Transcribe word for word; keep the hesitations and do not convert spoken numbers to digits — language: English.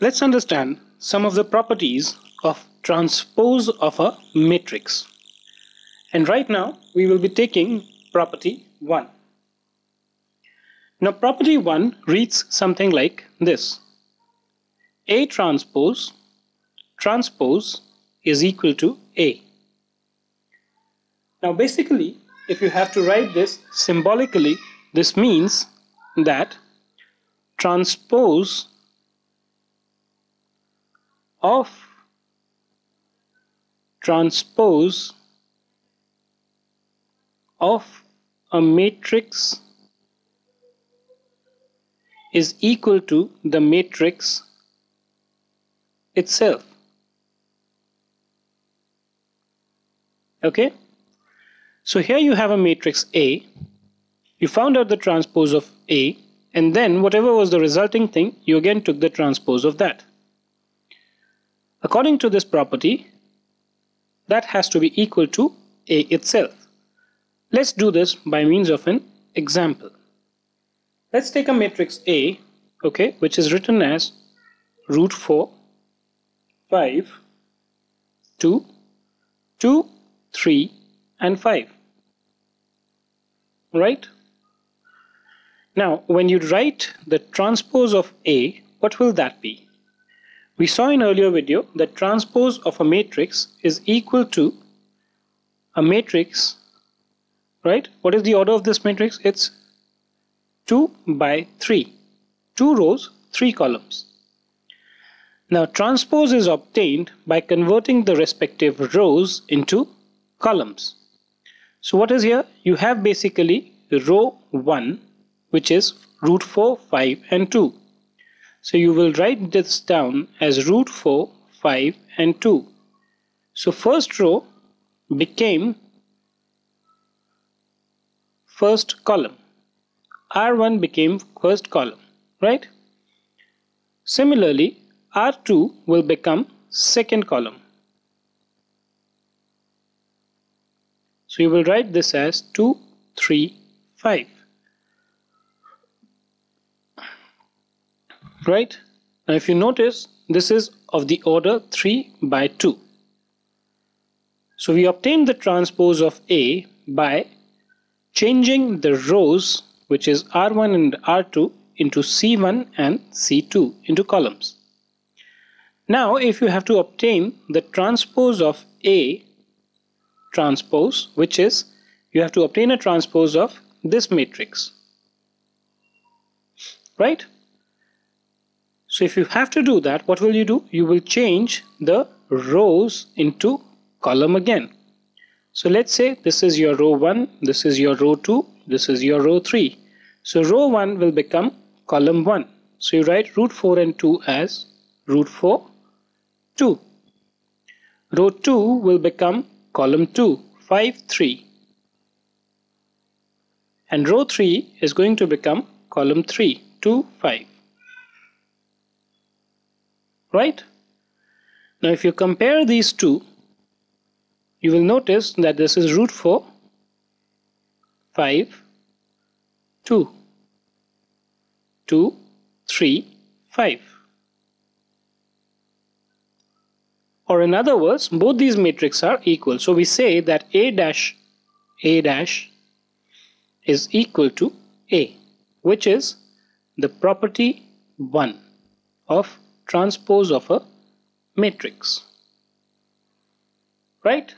Let's understand some of the properties of transpose of a matrix. And right now we will be taking property one. Now property one reads something like this. A transpose transpose is equal to A. Now basically, if you have to write this symbolically, this means that transpose of transpose of a matrix is equal to the matrix itself. Okay, so here you have a matrix A, you found out the transpose of A, and then whatever was the resulting thing, you again took the transpose of that. According to this property, that has to be equal to A itself. Let's do this by means of an example. Let's take a matrix A, okay, which is written as root four, five, two, two, three and five. Right? Now when you write the transpose of A, what will that be? We saw in earlier video that transpose of a matrix is equal to a matrix, right? What is the order of this matrix? It's two by three, two rows, three columns. Now transpose is obtained by converting the respective rows into columns. So what is here? You have basically row one, which is root four, five and two. So you will write this down as root four, five and two. So first row became first column. R one became first column, right? Similarly, R two will become second column. So you will write this as two, three, five. Right? Now if you notice, this is of the order three by two. So we obtain the transpose of A by changing the rows, which is R one and R two, into C one and C two, into columns. Now if you have to obtain the transpose of A transpose, which is you have to obtain a transpose of this matrix, right? So if you have to do that, what will you do? You will change the rows into column again. So let's say this is your row one, this is your row two, this is your row three. So row one will become column one. So you write root four and two as root four, two. Row two will become column two, five, three. And row three is going to become column three, two, five. Right? Now if you compare these two, you will notice that this is root four, five, two, two, three, five. Or in other words, both these matrices are equal. So we say that A dash A dash is equal to A, which is the property one of transpose of a matrix. Right?